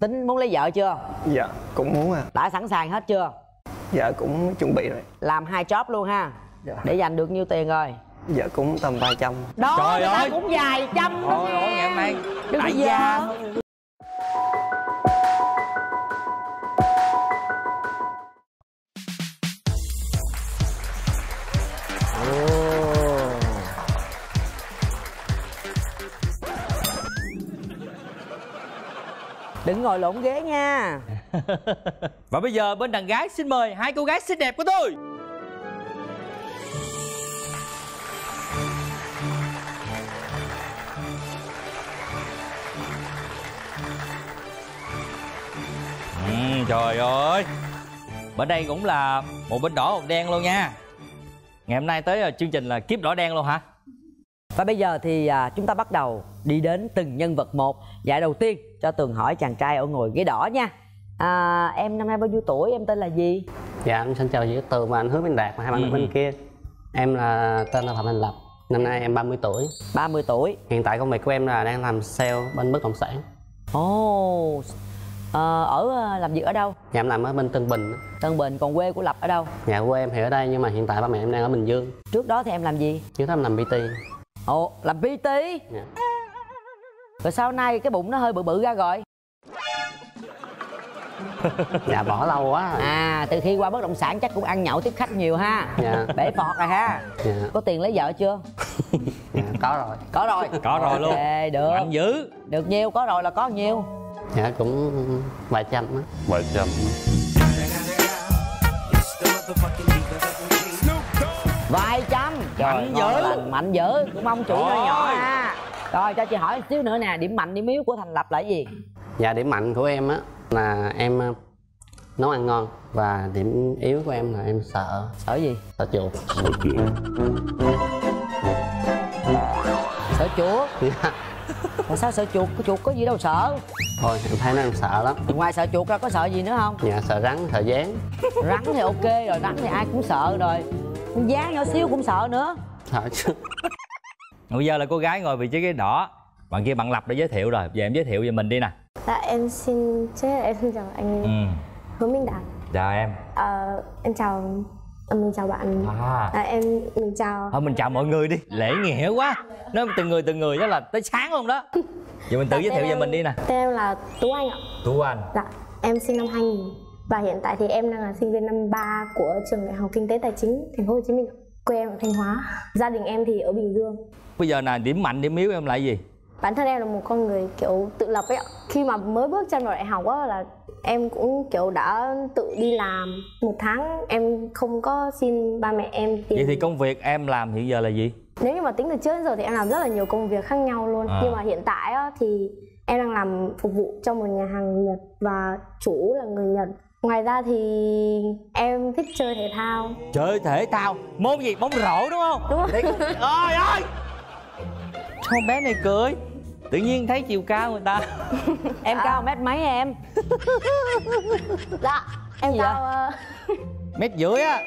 Tính muốn lấy vợ chưa? Dạ, cũng muốn à. Đã sẵn sàng hết chưa? Dạ, cũng chuẩn bị rồi. Làm hai job luôn ha? Dạ. Để dành được nhiêu tiền rồi? Dạ, cũng tầm vài trăm. Đó, trời ơi, ta cũng vài trăm thôi. Ngày hôm nay đại gia. Đừng ngồi lộn ghế nha. Và bây giờ bên đàn gái xin mời hai cô gái xinh đẹp của tôi. Trời ơi, bên đây cũng là một bên đỏ một đen luôn nha. Ngày hôm nay tới chương trình là kiếp đỏ đen luôn hả? Và bây giờ thì chúng ta bắt đầu đi đến từng nhân vật một. Dạ, đầu tiên cho Tường hỏi chàng trai ở ngồi ghế đỏ nha. Em năm nay bao nhiêu tuổi, em tên là gì? Dạ, em xin chào chị Tường và anh Hứa Minh Đạt và hai bạn bên kia. Em là tên là Phạm Hình Lập, năm nay em 30 tuổi. 30 tuổi. Hiện tại công việc của em là đang làm sale bên bất động sản. Ồ, ở làm việc ở đâu? Dạ, em làm ở bên Tân Bình. Tân Bình, còn quê của Lập ở đâu? Nhà quê em thì ở đây nhưng mà hiện tại ba mẹ em đang ở Bình Dương. Trước đó thì em làm gì? Trước đó em làm PT. Ồ, làm PT? Dạ. Rồi sau này cái bụng nó hơi bự bự ra rồi? Dạ, bỏ lâu quá rồi. À, từ khi qua bất động sản chắc cũng ăn nhậu tiếp khách nhiều ha? Dạ. Bể phọt rồi ha? Dạ. Có tiền lấy vợ chưa? Dạ, có rồi. Có rồi? Có rồi luôn. Okay, được. Mạnh dữ. Được nhiêu, có rồi là có nhiêu? Dạ, cũng vài trăm á. Vài trăm. Vài trăm. Mạnh dữ. Mạnh dữ, cũng ông chủ nó nhỏ ha. Rồi cho chị hỏi xíu nữa nè, điểm mạnh điểm yếu của Thành Lập là gì? Dạ, điểm mạnh của em á là em nấu ăn ngon. Và điểm yếu của em là em sợ. Sợ gì? Sợ chuột. Sợ chuột? Dạ. Mà sao sợ chuột? Chuột có gì đâu sợ. Thôi em thấy nó em sợ lắm. Ngoài sợ chuột ra có sợ gì nữa không? Dạ, sợ rắn, sợ gián. Rắn thì ok rồi, rắn thì ai cũng sợ rồi. Con gián nhỏ xíu cũng sợ nữa. Sợ chứ. Bây giờ là cô gái ngồi vị trí ghế đỏ. Bạn kia bạn Lập đã giới thiệu rồi, giờ em giới thiệu về mình đi nè. Dạ, em xin chào anh Hứa Minh Đạt. Chào em. Em chào, mình chào bạn. Mình chào. Thôi mình chào mọi người đi, lễ nghĩa quá. Nói từng người đó là tới sáng không đó. Giờ mình tự giới thiệu về mình đi nè. Tên em là Tú Anh ạ. Tú Anh. Dạ, em sinh năm 2000 và hiện tại thì em đang là sinh viên năm 3 của Trường Đại học Kinh tế Tài chính TP.HCM. Quê em ở Thanh Hóa, gia đình em thì ở Bình Dương. Bây giờ là điểm mạnh điểm yếu em là gì? Bản thân em là một con người kiểu tự lập ấy ạ. Khi mà mới bước chân vào đại học á là em cũng kiểu đã tự đi làm. Một tháng em không có xin ba mẹ em tiền. Vậy thì công việc em làm hiện giờ là gì? Nếu như mà tính từ trước đến giờ thì em làm rất là nhiều công việc khác nhau luôn. Nhưng mà hiện tại á, thì em đang làm phục vụ cho một nhà hàng Nhật và chủ là người Nhật. Ngoài ra thì em thích chơi thể thao. Chơi thể thao? Môn gì? Bóng rổ đúng không? Đúng rồi. Ôi ơi, sao bé này cười? Tự nhiên thấy chiều cao người ta. Em cao mét mấy em? Dạ, em cao mét rưỡi á.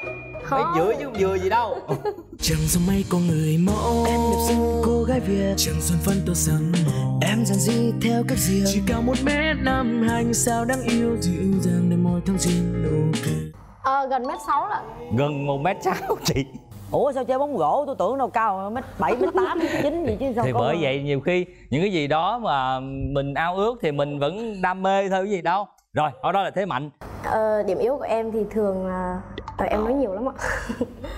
Mét rưỡi chứ vừa gì đâu. Chẳng giống mấy con người mẫu, em đẹp xinh cô gái Việt, chẳng xuân phân tô sắm màu, em dàn di theo cách riêng, chỉ cao 1m5 hành sao đáng yêu dịu dàng để môi tháng riêng. Gần mét 6 là. Gần 1m6 chị. Ủa sao chơi bóng gỗ tôi tưởng đâu cao mét 7, mét 8, mét 9 gì chứ sao. Thì bởi vậy nhiều khi những cái gì đó mà mình ao ước thì mình vẫn đam mê thôi cái gì đâu. Rồi ở đó là thế mạnh. Điểm yếu của em thì thường là em nói nhiều lắm ạ.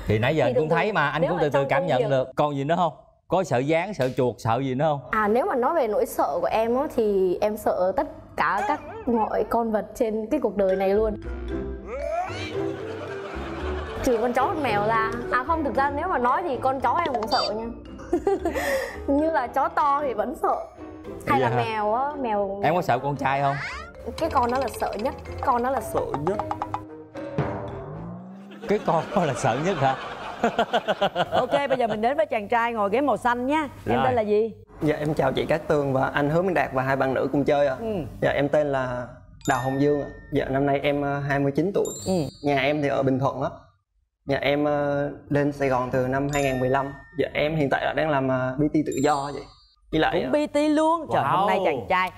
Thì nãy giờ thì anh cũng thấy mà anh cũng từ từ cảm nhận được. Còn gì nữa không? Có sợ gián, sợ chuột, sợ gì nữa không? Nếu mà nói về nỗi sợ của em á, thì em sợ tất cả các mọi con vật trên cái cuộc đời này luôn, trừ con chó con mèo ra. Không, thực ra nếu mà nói thì con chó em cũng sợ nha. Như là chó to thì vẫn sợ. Hay là mèo á, mèo. Em có sợ con trai không? Cái con đó là sợ nhất. Con đó là sợ nhất. Cái con đó là sợ nhất hả? Ok, bây giờ mình đến với chàng trai ngồi ghế màu xanh nhé. Em tên là gì? Dạ, em chào chị Cát Tường và anh Hứa Minh Đạt và hai bạn nữ cùng chơi ạ. Dạ, em tên là Đào Hồng Dương ạ. Dạ, năm nay em 29 tuổi. Nhà em thì ở Bình Thuận á. Dạ, em lên Sài Gòn từ năm 2015. Dạ, em hiện tại là đang làm PT tự do vậy. cũng PT luôn. Trời, hôm nay chàng trai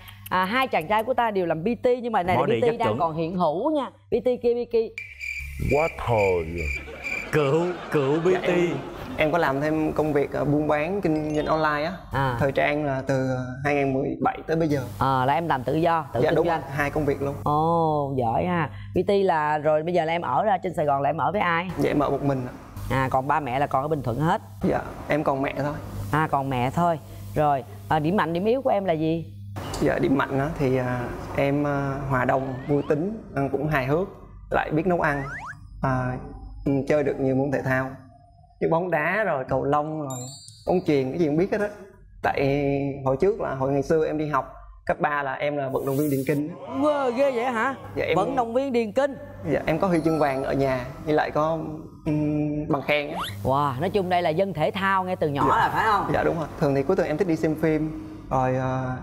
hai chàng trai của ta đều làm PT, nhưng mà này là PT đang còn hiện hữu nha. PT kia quá thời cựu PT. Em có làm thêm công việc buôn bán kinh doanh online á, thời trang là từ 2017 tới bây giờ. Là em làm tự do, tự kinh doanh, hai công việc luôn. Ồ, giỏi ha. PT là rồi bây giờ là em ở ra trên Sài Gòn, là em ở với ai? Dạ em ở một mình. Còn ba mẹ là còn ở Bình Thuận hết? Dạ, em còn mẹ thôi. Còn mẹ thôi. Rồi, điểm mạnh, điểm yếu của em là gì? Dạ, điểm mạnh á thì em hòa đồng, vui tính, cũng hài hước, lại biết nấu ăn, chơi được nhiều môn thể thao. Như bóng đá rồi cầu lông rồi bóng chuyền, cái gì cũng biết hết á. Tại hồi trước là hồi ngày xưa em đi học cấp 3 là em là vận động viên điền kinh. Wow, ghê vậy hả? Dạ, em... vận động viên điền kinh. Dạ, em có huy chương vàng ở nhà với lại có bằng khen á. Wow, nói chung đây là dân thể thao ngay từ nhỏ là phải không? Dạ đúng rồi. Thường thì cuối tuần em thích đi xem phim, rồi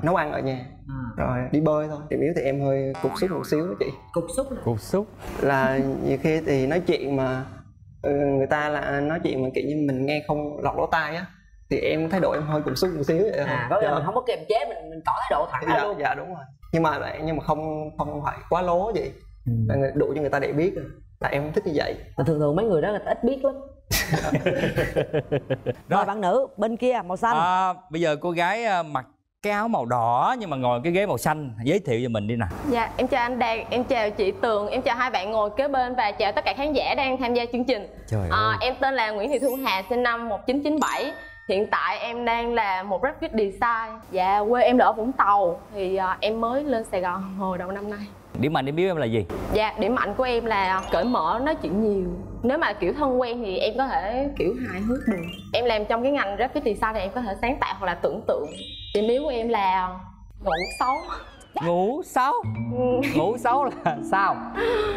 nấu ăn ở nhà, rồi đi bơi thôi. Điểm yếu thì em hơi cục súc một xíu đó chị. Cục súc là... Cục súc là nhiều khi thì nói chuyện mà người ta là nói chuyện mà kiểu như mình nghe không lọt lỗ tai á, thì em thái độ em hơi cục súc một xíu vậy. Mình không có kiềm chế, mình tỏ thái độ thẳng ra luôn. Dạ đúng rồi, nhưng mà không phải quá lố vậy, đủ cho người ta để biết là em không thích như vậy. Thường mấy người đó người ta ít biết lắm. Rồi bạn nữ bên kia màu xanh. Bây giờ cô gái mặc cái áo màu đỏ nhưng mà ngồi cái ghế màu xanh, giới thiệu cho mình đi nè. Dạ, em chào anh Đạt, em chào chị Tường, em chào hai bạn ngồi kế bên và chào tất cả khán giả đang tham gia chương trình. Em tên là Nguyễn Thị Thu Hà, sinh năm 1997. Hiện tại em đang là một graphic design. Dạ, quê em là ở Vũng Tàu. Thì em mới lên Sài Gòn hồi đầu năm nay. Điểm mạnh, điểm yếu em là gì? Dạ, điểm mạnh của em là cởi mở, nói chuyện nhiều. Nếu mà kiểu thân quen thì em có thể kiểu hài hước được. Em làm trong cái ngành graphic design thì em có thể sáng tạo hoặc là tưởng tượng. Điểm yếu của em là ngủ xấu. Ngủ xấu? Ngủ xấu là sao?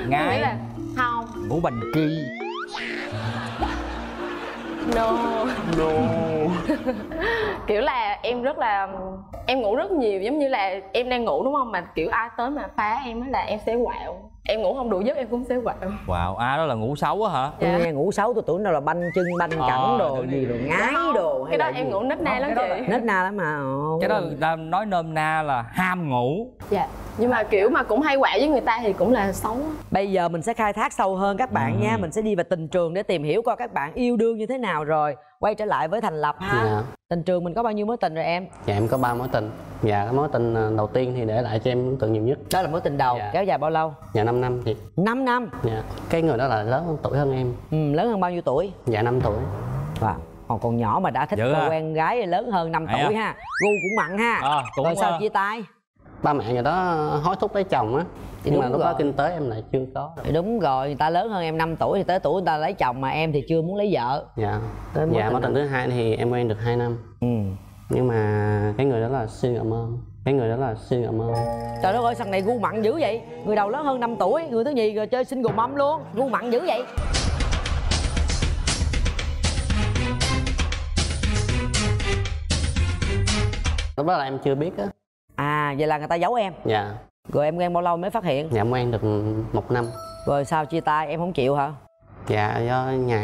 Ngại là không. Ngủ bành kỳ. No Kiểu là em ngủ rất nhiều, giống như là em đang ngủ đúng không, mà kiểu ai tới mà phá em á là em sẽ quạo. Em ngủ không đủ giấc em cũng sẽ quạo. Quạo đó là ngủ xấu á hả? Tôi nghe ngủ xấu tôi tưởng đâu là banh chân banh cẳng đồ gì rồi ngái đồ. Cái đó em ngủ nết na lắm chị. Nết na lắm mà. Cái đó người ta nói nôm na là ham ngủ. Dạ. Nhưng mà kiểu mà cũng hay quạo với người ta thì cũng là xấu. Bây giờ mình sẽ khai thác sâu hơn các bạn nha. Mình sẽ đi vào tình trường để tìm hiểu coi các bạn yêu đương như thế nào rồi. Quay trở lại với Thành Lập ha. Tình trường mình có bao nhiêu mối tình rồi em? Dạ em có 3 mối tình. Dạ cái mối tình đầu tiên thì để lại cho em ấn tượng nhiều nhất. Đó là mối tình đầu. Kéo dài bao lâu? Dạ 5 năm chị. 5 năm? Dạ. Cái người đó là lớn hơn tuổi hơn em. Lớn hơn bao nhiêu tuổi? Dạ 5 tuổi. Wow. Còn nhỏ mà đã thích quen gái lớn hơn 5 tuổi ha. Gu cũng mặn ha. Rồi sao chia tay? Ba mẹ người đó hối thúc lấy chồng á, nhưng mà lúc đó kinh tế em lại chưa có. Đúng rồi, người ta lớn hơn em 5 tuổi thì tới tuổi người ta lấy chồng mà em thì chưa muốn lấy vợ. Dạ. Dạ mối tình thứ hai thì em quen được 2 năm. Nhưng mà cái người đó là siêng ngậm ơn. Trời đất ơi, thằng này gu mặn dữ vậy. Người đầu lớn hơn 5 tuổi, người thứ nhì rồi chơi single mom luôn, gu mặn dữ vậy. Lúc đó là em chưa biết á. Vậy là người ta giấu em. Dạ. Rồi em quen bao lâu mới phát hiện? Dạ em quen được 1 năm. Rồi sao chia tay, em không chịu hả? Dạ do nhà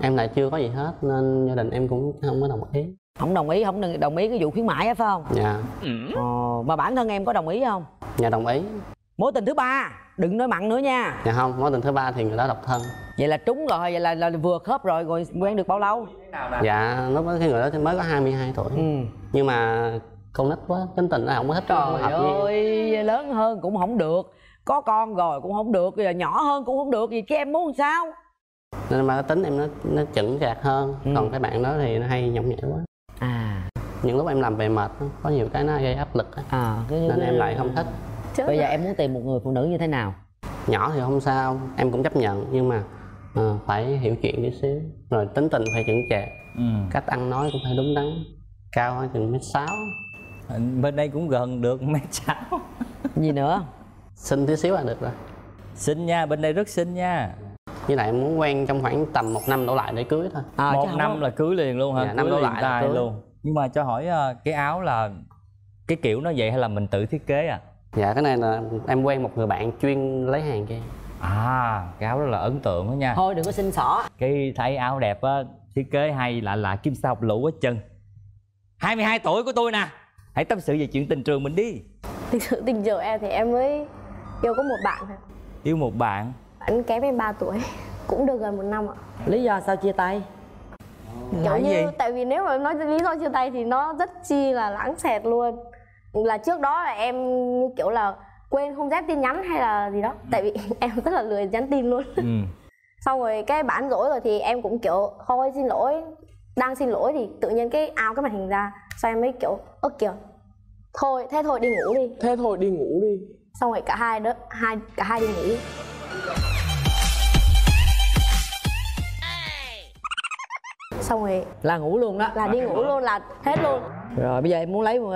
em lại chưa có gì hết nên gia đình em cũng không có đồng ý. Không đồng ý, không đồng ý cái vụ khuyến mãi á phải không? Dạ. Mà bản thân em có đồng ý không? Dạ đồng ý. Mối tình thứ ba, đừng nói mặn nữa nha. Dạ không, mối tình thứ ba thì người đó độc thân. Vậy là trúng rồi, vậy là vừa khớp rồi. Rồi quen được bao lâu? Dạ lúc đó cái người đó thì mới có 22 tuổi. Nhưng mà con nít quá, tính tình nó không có thích. Trời ơi, lớn hơn cũng không được, có con rồi cũng không được, giờ nhỏ hơn cũng không được, gì chứ em muốn làm sao? Nên mà cái tính em nó chững chạc hơn. Còn cái bạn đó thì nó hay nhõng nhẽo quá. Những lúc em làm về mệt, có nhiều cái nó gây áp lực nên em lại không thích. Bây giờ em muốn tìm một người phụ nữ như thế nào? Nhỏ thì không sao, em cũng chấp nhận, nhưng mà phải hiểu chuyện tí xíu. Rồi tính tình phải chững chạc, cách ăn nói cũng phải đúng đắn. Cao hơn chừng 1m6. Bên đây cũng gần được 1m6. Gì nữa? Xinh tí xíu là được rồi. Xinh nha, bên đây rất xinh nha. Với lại em muốn quen trong khoảng tầm 1 năm đổ lại để cưới thôi. 1 năm là cưới liền luôn hả? Dạ, 1 năm đổ lại là cưới luôn. Nhưng mà cho hỏi cái áo là cái kiểu nó vậy hay là mình tự thiết kế à? Dạ cái này là em quen một người bạn chuyên lấy hàng kia. Cái áo đó là ấn tượng đó nha. Thôi đừng có xin xỏ. Cái thấy áo đẹp á, thiết kế hay, lạ lạ, kim sao bọc lũ hết chân. 22 tuổi của tôi nè, hãy tâm sự về chuyện tình trường mình đi. Tình trường em thì em mới yêu có một bạn thôi. Yêu một bạn? Anh kém em 3 tuổi, cũng được gần 1 năm ạ. Lý do sao chia tay? Kiểu như gì? Tại vì nếu mà nói lý do chia tay thì nó rất chi là lãng xẹt luôn. Là trước đó là em kiểu là quên không dép tin nhắn hay là gì đó. Tại vì em rất là lười nhắn tin luôn. Xong rồi cái bản rỗi rồi thì em cũng kiểu thôi xin lỗi. Đang xin lỗi thì tự nhiên cái ao cái màn hình ra. Xong em mới kiểu ức kiểu thôi, thế thôi đi ngủ đi. Thế thôi đi ngủ đi. Xong rồi cả hai đi ngủ. Xong rồi là ngủ luôn đó. Là đi ngủ luôn, là hết luôn. Rồi bây giờ em muốn lấy một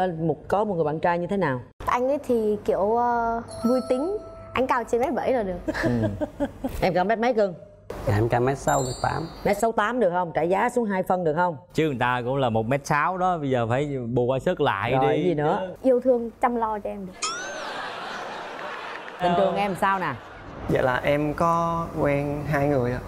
người bạn trai như thế nào? Anh ấy thì kiểu vui tính. Anh cao trên 1m7 là được. Em cao 1m mấy cưng? Dạ em cao 1m68. 1m68 được không? Trả giá xuống 2 phân được không? Chứ người ta cũng là 1m6 đó. Bây giờ phải bù qua sức lại rồi, đi. Rồi gì nữa? Yêu thương chăm lo cho em được. Tình trường em sao nè? Dạ là em có quen 2 người ạ.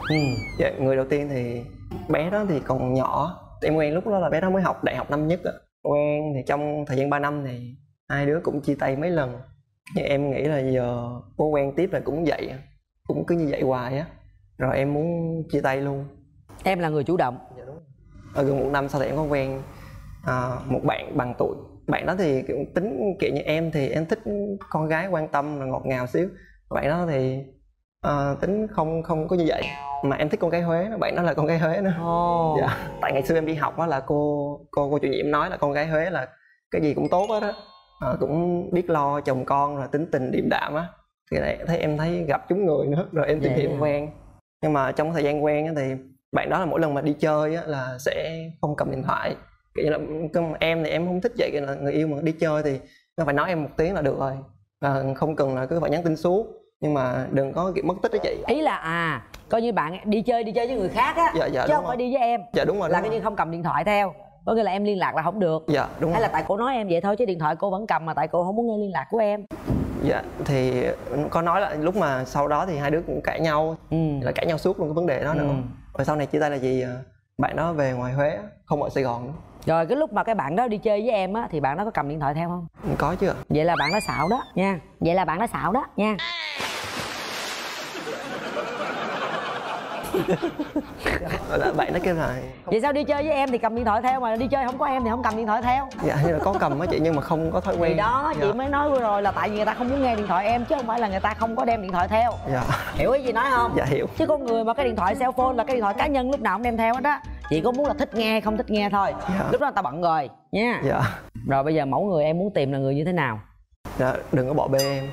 Dạ người đầu tiên thì bé đó thì còn nhỏ. Em quen lúc đó là bé đó mới học đại học năm nhất ạ. Quen thì trong thời gian 3 năm thì hai đứa cũng chia tay mấy lần. Nhưng em nghĩ là giờ cô quen tiếp là cũng vậy. Cũng cứ như vậy hoài á. Rồi em muốn chia tay luôn. Em là người chủ động. Dạ đúng. Ở gần 1 năm sau thì em có quen một bạn bằng tuổi. Bạn đó thì kiểu tính kiểu như em thì em thích con gái quan tâm là ngọt ngào xíu. Bạn đó thì tính không có như vậy. Mà em thích con gái Huế, bạn đó là con gái Huế nữa. Dạ. Tại ngày xưa em đi học á là cô chủ nhiệm nói là con gái Huế là cái gì cũng tốt hết á. Cũng biết lo chồng con rồi tính tình điềm đạm á. Thì này thấy em thấy gặp trúng người nữa rồi em tìm hiểu quen. Nhưng mà trong thời gian quen á thì bạn đó là mỗi lần mà đi chơi á là sẽ không cầm điện thoại. Kiểu như là em thì em không thích vậy, là người yêu mà đi chơi thì nó phải nói em 1 tiếng là được rồi. Là không cần là cứ phải nhắn tin suốt. Nhưng mà đừng có kiểu mất tích đó chị. Ý là coi như bạn đi chơi với người khác á. Dạ, chứ không phải đi với em. Dạ đúng rồi. Là coi như không cầm điện thoại theo. Có nghĩa là em liên lạc là không được. Dạ đúng. Hay là tại cô nói em vậy thôi chứ điện thoại cô vẫn cầm mà tại cô không muốn nghe liên lạc của em. Dạ thì có nói là lúc mà sau đó thì hai đứa cũng cãi nhau. Là cãi nhau suốt luôn cái vấn đề đó nữa. Rồi sau này chia tay là gì? Bạn đó về ngoài Huế, không ở Sài Gòn nữa. Rồi cái lúc mà cái bạn đó đi chơi với em á thì bạn đó có cầm điện thoại theo không? Có chứ. Vậy là bạn đó xạo đó nha. Bạn nó kêu là không... Vậy sao đi chơi với em thì cầm điện thoại theo mà đi chơi không có em thì không cầm điện thoại theo? Dạ như là có cầm á chị, nhưng mà không có thói quen. Thì đó chị mới nói rồi là tại vì người ta không muốn nghe điện thoại em chứ không phải là người ta không có đem điện thoại theo. Dạ. Hiểu ý gì nói không? Dạ hiểu. Chứ con người mà cái điện thoại cell phone là cái điện thoại cá nhân lúc nào cũng đem theo hết á. Chị có muốn là thích nghe không thích nghe thôi. Lúc đó người ta bận rồi nha. Rồi bây giờ mẫu người em muốn tìm là người như thế nào? Dạ đừng có bỏ bê em.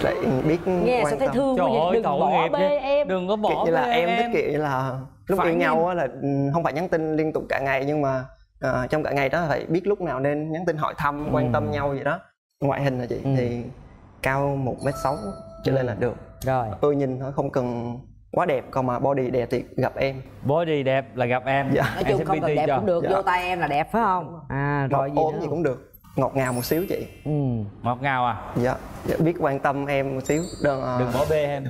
Lại biết nghe quan tâm. Sẽ thấy thương. Đừng bỏ bê em. Đừng có bỏ bê em. Em thích kiểu là lúc yêu nhau là không phải nhắn tin liên tục cả ngày, nhưng mà trong cả ngày đó phải biết lúc nào nên nhắn tin hỏi thăm, quan tâm nhau vậy đó. Ngoại hình là chị thì cao 1m6 trở lên là được. Rồi tôi nhìn thôi, không cần quá đẹp, còn mà body đẹp thì gặp em. Body đẹp là gặp em. Nói chung không cần đẹp cũng được, vô tay em là đẹp phải không? Rồi ốm gì cũng được. Ngọt ngào một xíu chị. Ngọt ngào à? Dạ biết quan tâm em một xíu. Đừng bỏ bê em.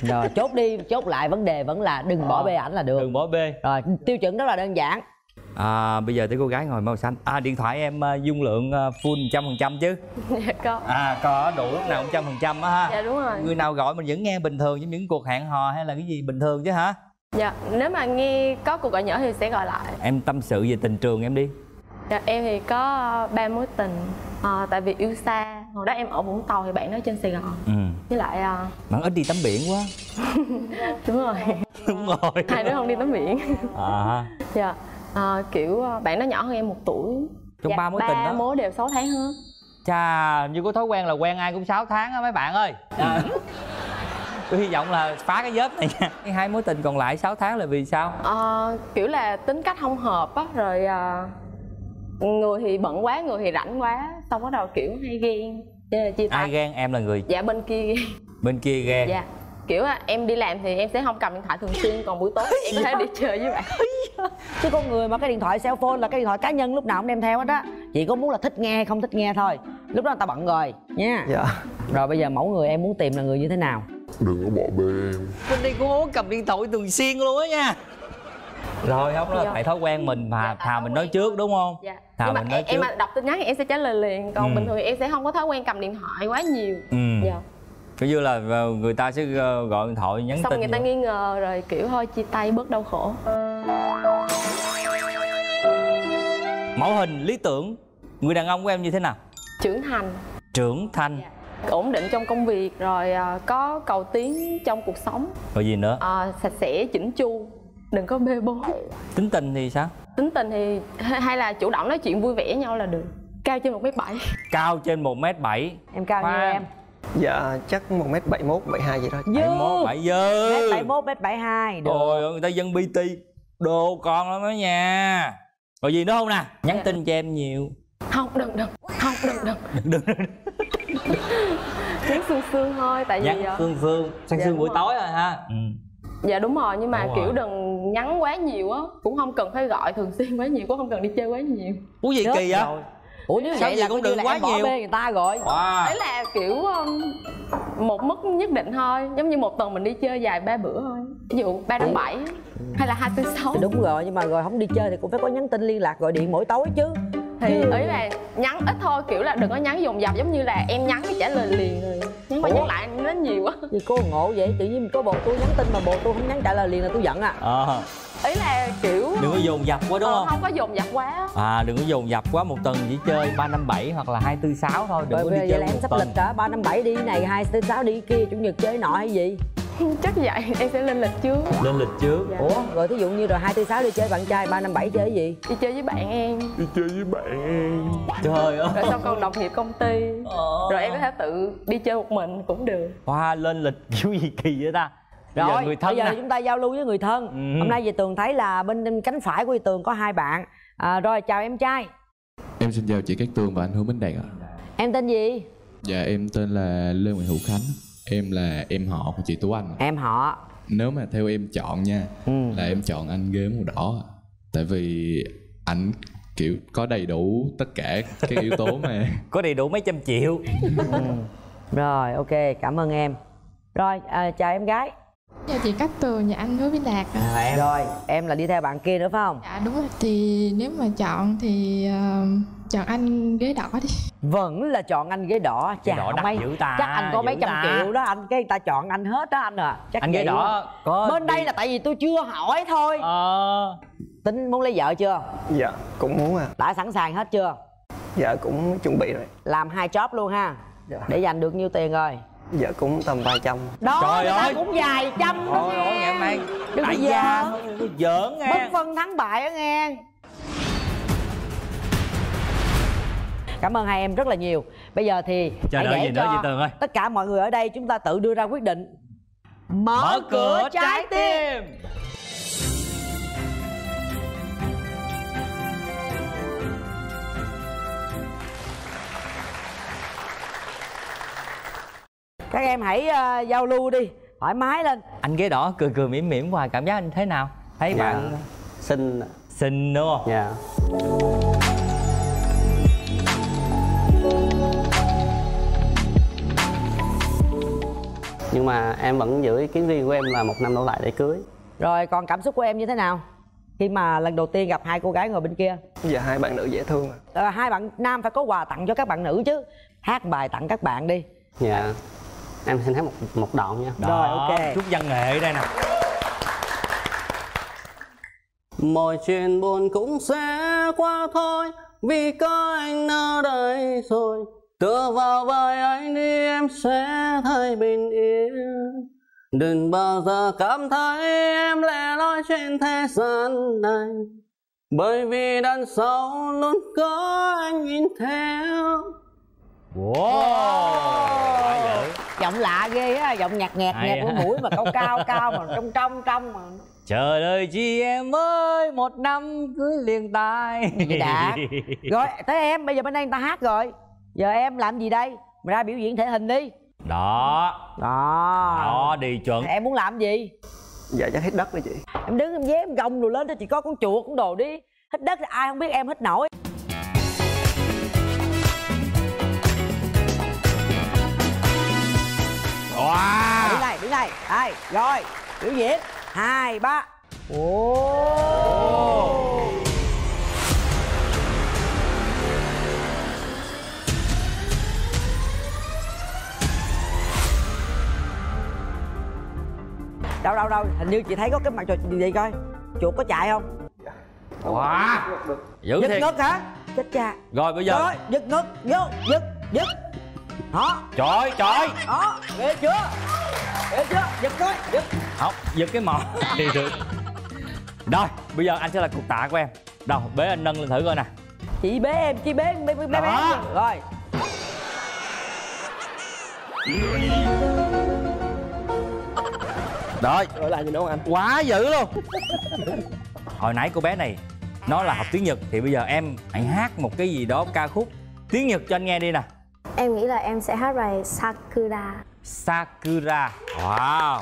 Rồi chốt đi, chốt lại vấn đề vẫn là đừng bỏ bê ảnh là được. Đừng bỏ bê. Rồi tiêu chuẩn rất là đơn giản. Bây giờ tới cô gái ngồi màu xanh. Điện thoại em dung lượng full 100% chứ? Dạ có. Có đủ lúc nào 100% á ha? Dạ đúng rồi. Người nào gọi mình vẫn nghe bình thường, những cuộc hẹn hò hay là cái gì bình thường chứ hả? Dạ, nếu mà nghe có cuộc gọi nhỏ thì sẽ gọi lại. Em tâm sự về tình trường em đi. Dạ, em thì có 3 mối tình. Tại vì yêu xa. Hồi đó em ở Vũng Tàu thì bạn đó trên Sài Gòn. Với lại bạn ít đi tắm biển quá. Đúng rồi. Đúng rồi. Hai đứa không đi tắm biển. Dạ. Kiểu bạn đó nhỏ hơn em 1 tuổi. Trong 3 mối tình đó 3 mối đều 6 tháng hơn. Chà, như có thói quen là quen ai cũng 6 tháng á mấy bạn ơi. Tôi hy vọng là phá cái vết này nha. 2 mối tình còn lại 6 tháng là vì sao? Kiểu là tính cách không hợp á. Rồi người thì bận quá, người thì rảnh quá, xong bắt đầu kiểu hay ghen. Chia tay. Ai ghen? Em là người? Dạ bên kia ghen. Bên kia ghen. Dạ. Kiểu em đi làm thì em sẽ không cầm điện thoại thường xuyên, còn buổi tối em có thể đi chơi với bạn. Chứ con người mà cái điện thoại cell phone là cái điện thoại cá nhân lúc nào cũng đem theo hết á. Chị có muốn là thích nghe hay không thích nghe thôi. Lúc đó người ta bận rồi nha. Dạ. Rồi bây giờ mẫu người em muốn tìm là người như thế nào? Đừng có bỏ bê em. Bên đây cũng không cầm điện thoại thường xuyên luôn á nha. Rồi không, đó là tại thói quen mình mà, thà mình nói trước đúng không? Dạ. Nhưng mà em mà đọc tin nhắn thì em sẽ trả lời liền, còn bình thường em sẽ không có thói quen cầm điện thoại quá nhiều. Dạ. Cứ như là người ta sẽ gọi điện thoại nhắn tin, xong người ta nghi ngờ rồi kiểu thôi chia tay bớt đau khổ. Mẫu hình lý tưởng người đàn ông của em như thế nào? Trưởng thành. Trưởng thành. Ổn định trong công việc, rồi có cầu tiến trong cuộc sống. Rồi gì nữa? Sạch sẽ, chỉnh chu, đừng có bê bối. Tính tình thì sao? Tính tình thì hay là chủ động nói chuyện vui vẻ nhau là được. Cao trên 1m7. Cao trên 1m7. Em cao như em? Dạ chắc 1m71, 1m72 vậy đó. 1m71, 1m72. Rồi người ta dân PT đồ con lắm đó nha. Rồi gì nữa không nè? Nhắn tin cho em nhiều. Không, đừng. Không, đừng. Nhắn sương thôi, tại vì sương sương buổi tối rồi ha. Dạ đúng rồi, nhưng mà kiểu đừng nhắn quá nhiều á, cũng không cần phải gọi thường xuyên quá nhiều, cũng không cần đi chơi quá nhiều. Ủa gì kỳ vậy? Ủa nếu vậy là cũng đừng quá nhiều, người ta gọi. Đấy là kiểu một mức nhất định thôi, giống như một tuần mình đi chơi dài 3 bữa thôi. Ví dụ 3 đến 7 hay là 2 đến 6. Đúng rồi, nhưng mà rồi không đi chơi thì cũng phải có nhắn tin liên lạc, gọi điện mỗi tối chứ. Thì ý là nhắn ít thôi, kiểu là đừng có nhắn dồn dập, giống như là em nhắn thì trả lời liền rồi nhắn qua nhắn lại nó nhiều quá. Vì cô ngộ vậy, tự nhiên có bồ tôi nhắn tin mà bồ tôi không nhắn trả lời liền là tôi giận. Ý là kiểu đừng có dồn dập quá, đúng không? Không có dồn dập quá. Đừng có dồn dập quá, một tuần chỉ chơi 357 hoặc là 246 thôi, đừng có đi chơi. Vậy là em sắp lịch cả 357 đi này, 246 đi kia, chủ nhật chơi nọ hay gì? Chắc vậy, em sẽ lên lịch trước. Lên lịch trước. Ủa rồi thí dụ như rồi 246 đi chơi bạn trai, 357 chơi cái gì? Đi chơi với bạn em. Đi chơi với bạn em. Trời ơi. Rồi xong còn đồng nghiệp công ty. Rồi em có thể tự đi chơi một mình cũng được. Lên lịch kiểu gì kỳ vậy ta. Rồi bây giờ chúng ta giao lưu với người thân. Hôm nay Dì Tường thấy là bên cánh phải của Dì Tường có 2 bạn. Rồi chào em trai. Em xin chào chị Cát Tường và anh Hứa Minh Đạt ạ. Em tên gì? Dạ em tên là Lê Nguyễn Hữu Khánh. Em là em họ của chị Tú Anh. Em họ. Nếu mà theo em chọn nha, là em chọn anh ghế màu đỏ. Tại vì ảnh kiểu có đầy đủ tất cả các yếu tố mà. Có đầy đủ mấy trăm triệu. Rồi ok, cảm ơn em. Rồi chào em gái. Chào chị Cát Tường và anh Hứa Minh Đạt. Rồi em là đi theo bạn kia nữa phải không? Dạ đúng rồi. Thì nếu mà chọn thì chọn anh ghế đỏ đi. Vẫn là chọn anh ghế đỏ. Chà, may chắc anh có mấy trăm triệu đó anh, cái người ta chọn anh hết đó anh. Chắc anh ghế đỏ có bên đây là tại vì tôi chưa hỏi thôi. Tính muốn lấy vợ chưa? Dạ cũng muốn. Đã sẵn sàng hết chưa? Dạ cũng chuẩn bị rồi. Làm 2 job luôn ha. Để dành được nhiêu tiền rồi? Dạ cũng tầm vài trăm. Đó, người ta cũng vài trăm đó nghe. Ngày hôm nay đại gia giỡn nghe. Bất phân thắng bại đó nghe. Cảm ơn hai em rất là nhiều. Bây giờ thì hãy để cho tất cả mọi người ở đây chúng ta tự đưa ra quyết định. Mở cửa trái tim. Các em hãy giao lưu đi, thoải mái lên. Anh ghế đỏ cười cười mỉm mỉm hoài, cảm giác anh thế nào? Thấy bạn xinh. Xinh đúng không? Dạ. Nhưng mà em vẫn giữ ý kiến riêng của em là 1 năm đổ lại để cưới. Rồi còn cảm xúc của em như thế nào khi mà lần đầu tiên gặp 2 cô gái ngồi bên kia? Dạ 2 bạn nữ dễ thương. 2 bạn nam phải có quà tặng cho các bạn nữ chứ. Hát bài tặng các bạn đi. Dạ em xin hát một đoạn nha. Rồi ok, chút văn nghệ đây nè. Mọi chuyện buồn cũng sẽ qua thôi, vì có anh ở đây rồi. Tựa vào vai anh đi, em sẽ thấy bình yên. Đừng bao giờ cảm thấy em lẻ loi trên thế gian này, bởi vì đằng sau luôn có anh nhìn theo. Giọng lạ ghê á, giọng nhạt nhạt nhạt của mũi mà câu cao cao mà trong trong trong mà. Trời ơi chị em ơi, 1 năm cưới liền tài. Vậy đã. Rồi tới em, bây giờ bên đây người ta hát rồi, giờ em làm gì đây? Mà ra biểu diễn thể hình đi. Đó đi chuẩn. Em muốn làm gì? Dạ chắc hít đất đi chị. Em đứng em dép em gồng đồ lên đó, chị có con chuột con đồ đi. Hít đất ai không biết em hít nổi. Đứng này, đứng này. Rồi, biểu diễn 2, 3. Đâu đâu đâu, hình như chị thấy có cái mặt chuột gì coi. Chuột có chạy không? Wow, dữ thiệt. Giật ngất hả? Chết cha. Rồi bây giờ rồi, giật ngất, vô, giật đó. Trời trời. Đó, ghê chưa? Ghê chưa? Giật thôi, giật. Không, giật cái mỏ thì được. Rồi, bây giờ anh sẽ là cục tạ của em. Đâu, bế anh nâng lên thử coi nè. Chị bế em, chị bế em. Rồi. Rồi. Rồi làm gì nữa không anh? Quá dữ luôn. Hồi nãy cô bé này nó là học tiếng Nhật, thì bây giờ em hãy hát một cái gì đó ca khúc tiếng Nhật cho anh nghe đi nè. Em nghĩ là em sẽ hát bài Sakura. Sakura. Wow.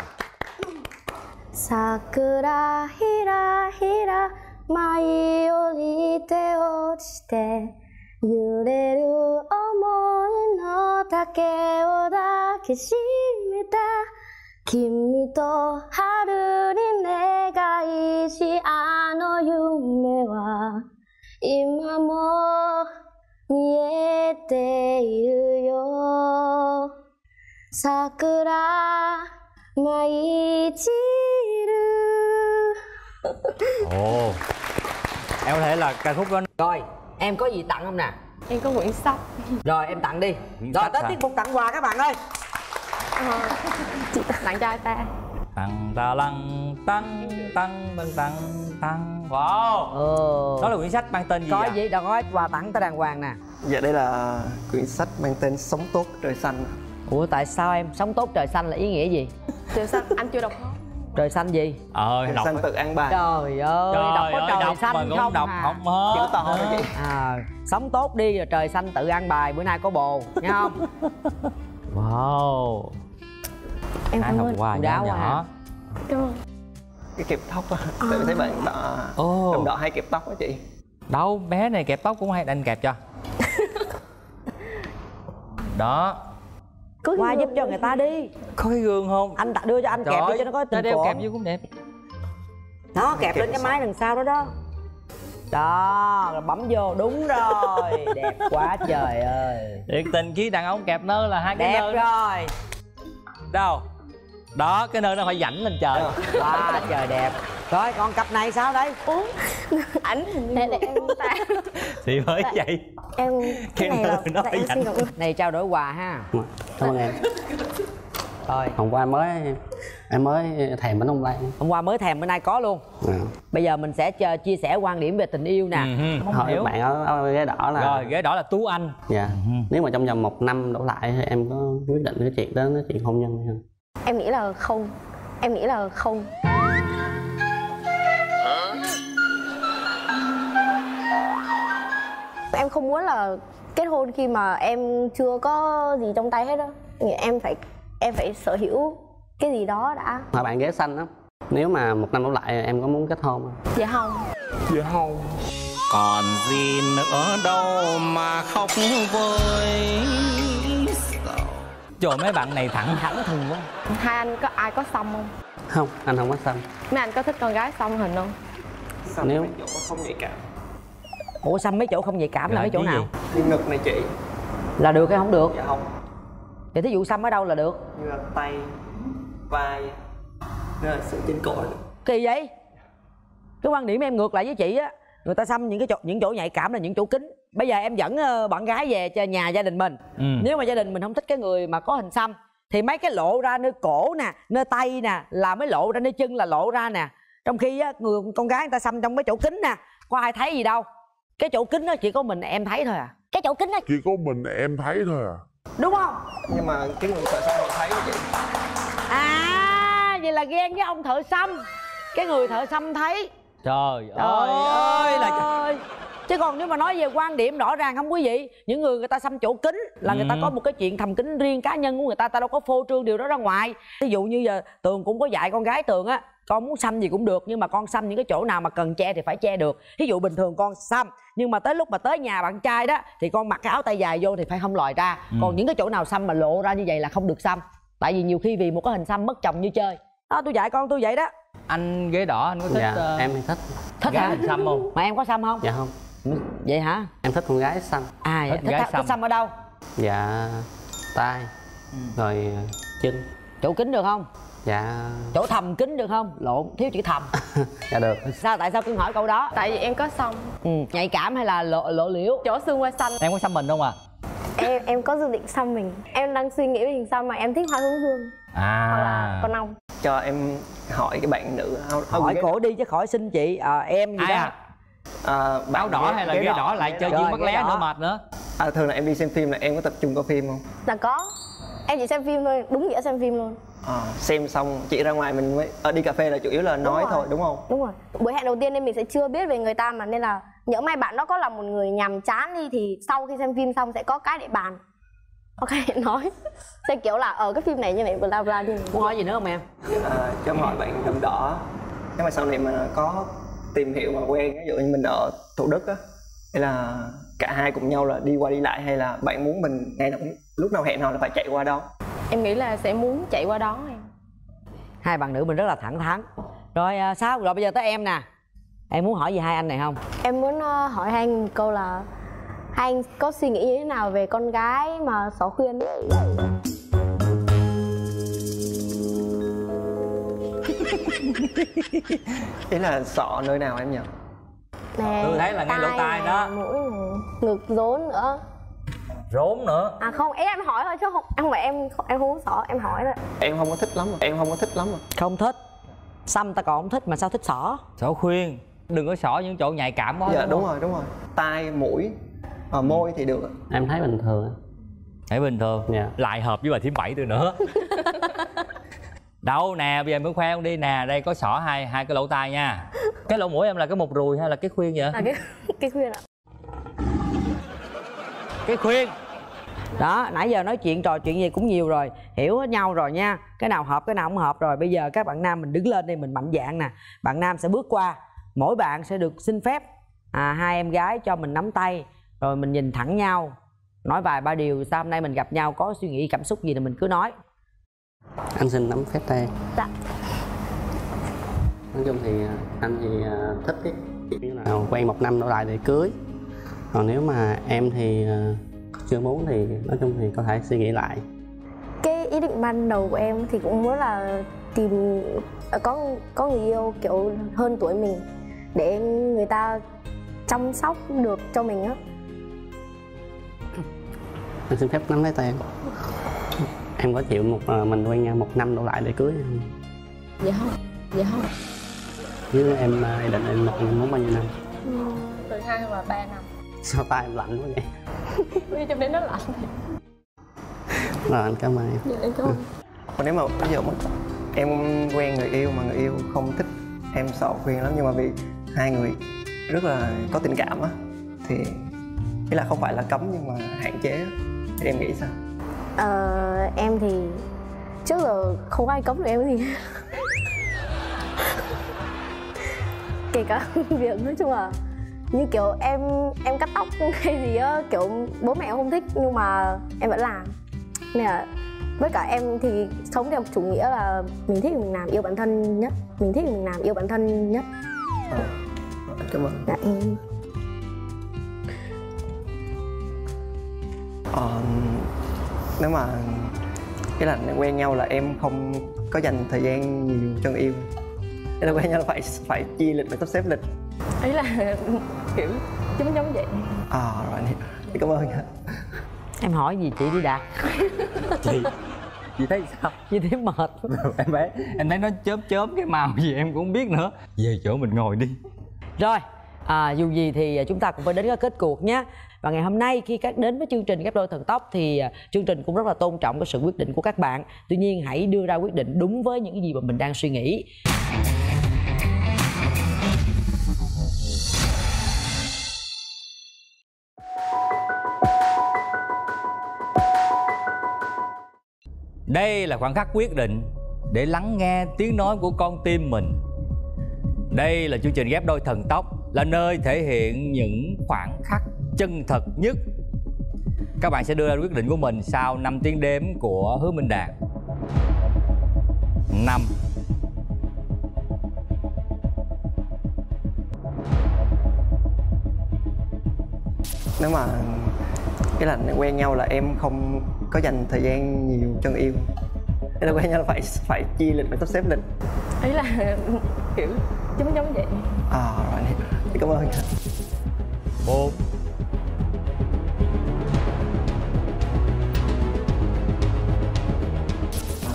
Sakura hira hira mai yori te ochite yureru omoi no take o dakeshimeta kimi to haru ni negai shi ano yume wa ima mo miete iru yo sakura mai chiru. Ồ, em có thể là ca khúc đó. Rồi, em có gì tặng không nè? Em có quyển sách. Rồi, em tặng đi. Rồi, tới tiết mục tặng quà các bạn ơi. Chị tặng cho ai ta? Tặng ta lăng tăng tăng bằng tặng tăng. Wow. Đó là quyển sách mang tên gì? Có gì đâu có quà tặng tới đàng hoàng nè. Dạ đây là quyển sách mang tên Sống Tốt Trời Xanh. Ủa tại sao em? Sống Tốt Trời Xanh là ý nghĩa gì? Trời xanh anh chưa đọc. Trời xanh gì? Trời xanh tự ăn bài. Trời ơi, đọc có trời xanh không? Đọc không hết. Chữ to thôi chị. Sống tốt đi rồi trời xanh tự ăn bài, bữa nay có bồ, nghe không? Wow. Em cảm ơn. Wow, đáo quá. Cảm ơn. Cái kẹp tóc á, tự thấy bạn đỏ. Trong đỏ hay kẹp tóc á chị. Đâu, bé này kẹp tóc cũng hay, anh kẹp cho. Đó. Qua giúp cho người ta đi. Có cái gương không? Anh đưa cho anh kẹp đi cho nó có tình cổ. Kẹp vô cũng đẹp. Nó kẹp lên cái máy đằng sau đó đó. Đó, rồi bấm vô, đúng rồi. Đẹp quá trời ơi. Thiệt tình chứ đàn ông kẹp nơ là hai cái nơ. Đẹp rồi. Đâu? Đó, cái nơ nó phải dảnh lên trời. Quá trời đẹp. Rồi, con cặp này sao đây? Ảnh để em không ta. Thì mới vậy. Em cái này là nó phải dảnh. Này trao đổi quà ha. Cảm ơn em. Rồi. Hôm qua em mới thèm bánh ông lai. Hôm qua mới thèm, bữa nay có luôn. Bây giờ mình sẽ chia sẻ quan điểm về tình yêu nè. Hỏi bạn ở ghế đỏ là. Rồi ghế đỏ là Tú Anh. Dạ. Nếu mà trong vòng 1 năm đổ lại thì em có quyết định cái chuyện đó, chuyện hôn nhân hay không? Em nghĩ là không. Em nghĩ là không. Em không muốn là kết hôn khi mà em chưa có gì trong tay hết đó. Em phải sở hữu cái gì đó đã. Mà bạn ghế xanh lắm. Nếu mà 1 năm đổ lại em có muốn kết hôn không? Dạ không. Dạ không. Còn gì nữa đâu mà khóc với. Trời mấy bạn này thẳng thừng quá. Hai anh có ai có xăm không? Không, anh không có xăm. Mấy anh có thích con gái xăm hình không? Xăm nếu mấy chỗ không nhạy cảm. Ủa xăm mấy chỗ không nhạy cảm là mấy chỗ nào? Như ngực này chị. Là được hay không được? Dạ không. Vậy thí dụ xăm ở đâu là được? Như là tay, vai, sự trên cổ. Kỳ vậy? Cái quan điểm em ngược lại với chị á. Người ta xăm những chỗ nhạy cảm là những chỗ kín. Bây giờ em dẫn bạn gái về cho nhà gia đình mình. Nếu mà gia đình mình không thích cái người mà có hình xăm thì mấy cái lộ ra nơi cổ nè, nơi tay nè, là mới lộ ra, nơi chân là lộ ra nè. Trong khi á, người con gái người ta xăm trong mấy chỗ kín nè, có ai thấy gì đâu. Cái chỗ kín đó chỉ có mình em thấy thôi à. Cái chỗ kín đó chỉ có mình em thấy thôi à. Đúng không? Nhưng mà cái người thợ xăm họ thấy vậy. À, vậy là ghen với ông thợ xăm. Cái người thợ xăm thấy. Trời ơi là. Chứ còn nếu mà nói về quan điểm rõ ràng không quý vị, những người ta xăm chỗ kín là người ta có một cái chuyện thầm kín riêng cá nhân của người ta, ta đâu có phô trương điều đó ra ngoài. Ví dụ như giờ Tường cũng có dạy con gái Tường á, con muốn xăm gì cũng được nhưng mà con xăm những cái chỗ nào mà cần che thì phải che được. Ví dụ bình thường con xăm nhưng mà tới lúc mà tới nhà bạn trai đó thì con mặc cái áo tay dài vô thì phải không lòi ra. Còn những cái chỗ nào xăm mà lộ ra như vậy là không được xăm. Tại vì nhiều khi vì một cái hình xăm mất chồng như chơi. Đó, tôi dạy con tôi vậy đó. Anh ghế đỏ anh có thích? Dạ, em thích. Thích hả? Hình xăm không? Mà em có xăm không? Dạ không. Vậy hả? Em thích con gái xăm. À dạ, thích xăm ở đâu? Dạ, tay rồi chân. Chỗ kín được không? Dạ. Chỗ thầm kín được không? Lộn, thiếu chữ thầm. Dạ được. Sao, tại sao cưng hỏi câu đó? Tại vì em có song. Nhạy cảm hay là lộ liễu? Chỗ xương qua xanh. Em có xăm mình không à? Em có dự định xăm mình. Em đang suy nghĩ về hình xăm mà em thích hoa hướng dương. À. Hoặc là con ong. Cho em hỏi cái bạn nữ. Hỏi cổ đi chứ khỏi xin chị. Em gì đó? Báo đỏ hay là ghế đỏ lại chơi chuyện bắt lé nữa mệt nữa. Thường là em đi xem phim là em có tập trung coi phim không? Là có. Em chỉ xem phim thôi, đúng nghĩa xem phim luôn. Xem xong chị ra ngoài mình mới đi cà phê là chủ yếu là nói thôi đúng không? Đúng rồi. Buổi hẹn đầu tiên nên mình sẽ chưa biết về người ta mà, nên là nhỡ may bạn đó có là một người nhàm chán đi thì sau khi xem phim xong sẽ có cái để bàn. Ok, nói sẽ kiểu là ở cái phim này như vậy bla bla đi. Muốn hỏi gì nữa không em? Cho em hỏi bạn đầm đỏ. Nếu mà sau này mà có tìm hiểu mà quen, ví dụ như mình ở Thủ Đức á, hay là cả hai cùng nhau là đi qua đi lại, hay là bạn muốn mình ngay lúc nào hẹn hò là phải chạy qua đó? Em nghĩ là sẽ muốn chạy qua đó. Hai bạn nữ mình rất là thẳng thắn. Rồi sao? Rồi bây giờ tới em nè. Em muốn hỏi gì hai anh này không? Em muốn hỏi hai anh câu là hai anh có suy nghĩ như thế nào về con gái mà xỏ khuyên? Ý là sọ nơi nào em nhỉ? Nè, tôi thấy là ngay lỗ tai đó, mũi này, ngực rốn nữa. Rốn nữa? À không, ý em hỏi thôi chứ không, không phải em không muốn sọ, em hỏi thôi. Em không có thích lắm rồi. Không thích. Xăm ta còn không thích mà sao thích sọ? Sọ khuyên, đừng có sọ những chỗ nhạy cảm quá. Dạ đúng rồi. Tai, mũi, môi thì được. Em thấy bình thường. Dạ. Lại hợp với bà thím Bảy tôi nữa. Đâu nè, bây giờ em muốn khoe không đi nè, đây có xỏ hai cái lỗ tai nha. Cái lỗ mũi em là cái một ruồi hay là cái khuyên vậy? Là cái khuyên ạ. Cái khuyên. Đó, nãy giờ nói chuyện trò chuyện gì cũng nhiều rồi, hiểu hết nhau rồi nha. Cái nào hợp, cái nào không hợp rồi. Bây giờ các bạn nam mình đứng lên đây, mình mạnh dạn nè. Bạn nam sẽ bước qua, mỗi bạn sẽ được xin phép hai em gái cho mình nắm tay. Rồi mình nhìn thẳng nhau, nói vài ba điều sao hôm nay mình gặp nhau có suy nghĩ cảm xúc gì thì mình cứ nói. Anh xin nắm phép tay. Dạ. Nói chung thì anh thì thích cái chuyện là quen một năm đổ lại để cưới. Còn nếu mà em thì chưa muốn thì nói chung thì có thể suy nghĩ lại. Cái ý định ban đầu của em thì cũng muốn là tìm có người yêu kiểu hơn tuổi mình để người ta chăm sóc được cho mình á. Anh xin phép nắm lấy tay em. Em có chịu mình quen nhau một năm đổ lại để cưới không? Dạ không. Nếu em định em muốn bao nhiêu năm? Từ 2 hoặc 3 năm. Sao tay em lạnh quá vậy? Đi trong đấy nó lạnh. Rồi anh cảm ơn em. Dạ em cảm ơn. Còn nếu mà bây giờ em quen người yêu mà người yêu không thích em sợ khuyên lắm, nhưng mà vì hai người rất là có tình cảm á, thì ý là không phải là cấm nhưng mà hạn chế, thì em nghĩ sao? Em thì trước giờ không ai cấm được em gì. Kể cả việc nói chung là như kiểu em cắt tóc hay gì á, kiểu bố mẹ không thích nhưng mà em vẫn làm. Nên là với cả em thì sống theo chủ nghĩa là mình thích thì mình làm, yêu bản thân nhất. Cảm ơn. Dạ em. Nếu mà cái là quen nhau là em không có dành thời gian nhiều cho người yêu, thế là quen nhau là phải chia lịch, phải sắp xếp lịch, ấy là kiểu giống vậy. Rồi anh cảm ơn. Em hỏi gì chị đi Đạt. Chị thấy sao? Chị thấy mệt. Em thấy nó chớm cái màu gì em cũng không biết nữa. Về chỗ mình ngồi đi. Rồi dù gì thì chúng ta cũng phải đến cái kết cuộc nhé. Và ngày hôm nay khi các đến với chương trình Ghép Đôi Thần Tốc thì chương trình cũng rất là tôn trọng cái sự quyết định của các bạn. Tuy nhiên hãy đưa ra quyết định đúng với những gì mà mình đang suy nghĩ. Đây là khoảng khắc quyết định để lắng nghe tiếng nói của con tim mình. Đây là chương trình Ghép Đôi Thần Tốc, là nơi thể hiện những khoảng khắc chân thật nhất. Các bạn sẽ đưa ra quyết định của mình sau 5 tiếng đếm của Hứa Minh Đạt. 5 Nếu mà cái là quen nhau là em không có dành thời gian nhiều cho người yêu, Nên là quen nhau là phải chia lịch, phải sắp xếp lịch. Ý là kiểu giống vậy. À rồi, cảm ơn. Một.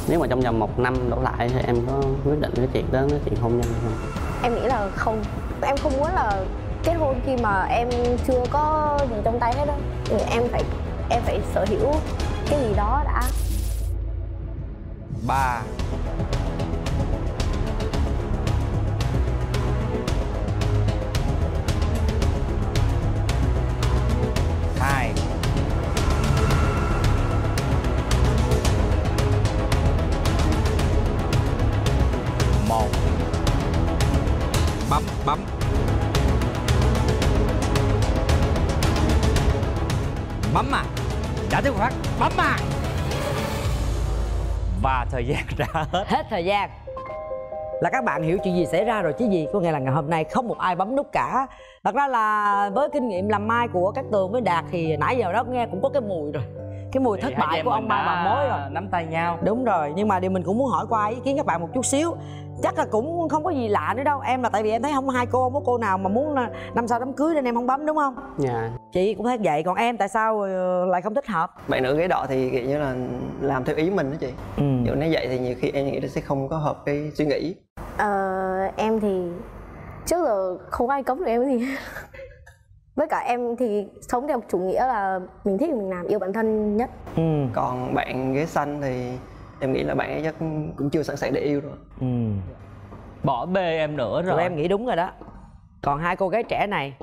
Nếu mà trong vòng 1 năm đổ lại thì em có quyết định cái chuyện đó, cái chuyện hôn nhân không? Em nghĩ là không. Em không muốn là kết hôn khi mà em chưa có gì trong tay hết đó. Em phải sở hữu cái gì đó đã. 3. Thời gian ra hết. Hết thời gian. Là các bạn hiểu chuyện gì xảy ra rồi chứ gì. Có nghĩa là ngày hôm nay không một ai bấm nút cả. Thật ra là với kinh nghiệm làm mai của Cát Tường với Đạt thì nãy giờ đó nghe cũng có cái mùi rồi. Cái mùi thất bại của ông ba bà mối rồi. Nắm tay nhau. Đúng rồi, nhưng mà điều mình cũng muốn hỏi qua ý kiến các bạn một chút xíu. Chắc là cũng không có gì lạ nữa đâu. Em là tại vì em thấy không không có cô nào mà muốn năm sau đám cưới nên em không bấm đúng không? Dạ yeah. Chị cũng thấy vậy, còn em tại sao lại không thích hợp? Bạn nữ ghế đỏ thì kiểu như là làm theo ý mình đó chị. Kiểu nói vậy thì nhiều khi em nghĩ nó sẽ không có hợp cái suy nghĩ. Em thì trước giờ không ai cấm được em gì. Với cả em thì sống theo chủ nghĩa là mình thích mình làm, yêu bản thân nhất. Còn bạn ghế xanh thì em nghĩ là bạn ấy chắc cũng chưa sẵn sàng để yêu rồi. Bỏ bê em nữa rồi. Em nghĩ đúng rồi đó. Còn hai cô gái trẻ này,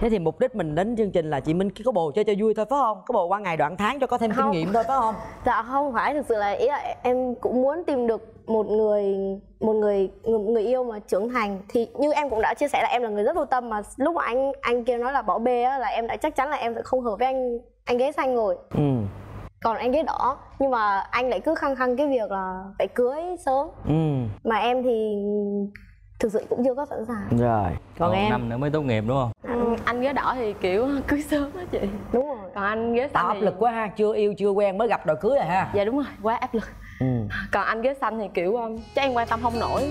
thế thì mục đích mình đến chương trình là chị Minh có bồ chơi cho vui thôi phải không? Có bồ qua ngày đoạn tháng cho có thêm kinh nghiệm thôi phải không? Dạ không phải, thực sự là ý là em cũng muốn tìm được một người yêu mà trưởng thành. Thì như em cũng đã chia sẻ là em là người rất vô tâm, mà lúc mà anh kia nói là bỏ bê á, là em đã chắc chắn là em sẽ không hợp với anh ghế xanh rồi. Còn anh ghế đỏ, nhưng mà anh lại cứ khăng khăng cái việc là phải cưới sớm. Mà em thì thực sự cũng chưa có sẵn sàng. Rồi. Còn em 5 nữa mới tốt nghiệp đúng không? Anh ghế đỏ thì kiểu cưới sớm đó chị. Đúng rồi. Còn anh ghế xanh thì... áp lực quá ha, chưa yêu chưa quen mới gặp đòi cưới rồi ha. Dạ đúng rồi, quá áp lực. Còn anh ghế xanh thì kiểu chắc em quan tâm không nổi.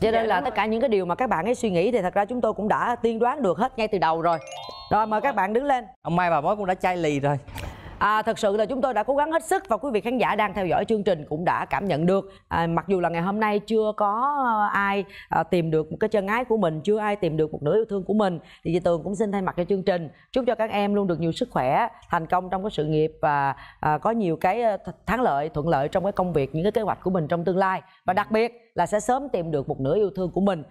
Cho nên là tất cả những cái điều mà các bạn ấy suy nghĩ thì thật ra chúng tôi cũng đã tiên đoán được hết ngay từ đầu rồi. Rồi mời các bạn đứng lên. Ông mai bà mối cũng đã chai lì rồi. Thật sự là chúng tôi đã cố gắng hết sức và quý vị khán giả đang theo dõi chương trình cũng đã cảm nhận được. Mặc dù là ngày hôm nay chưa có ai tìm được một cái chân ái của mình, chưa ai tìm được một nửa yêu thương của mình, thì chị Tường cũng xin thay mặt cho chương trình chúc cho các em luôn được nhiều sức khỏe, thành công trong cái sự nghiệp và có nhiều cái thắng lợi, thuận lợi trong cái công việc, những cái kế hoạch của mình trong tương lai, và đặc biệt là sẽ sớm tìm được một nửa yêu thương của mình.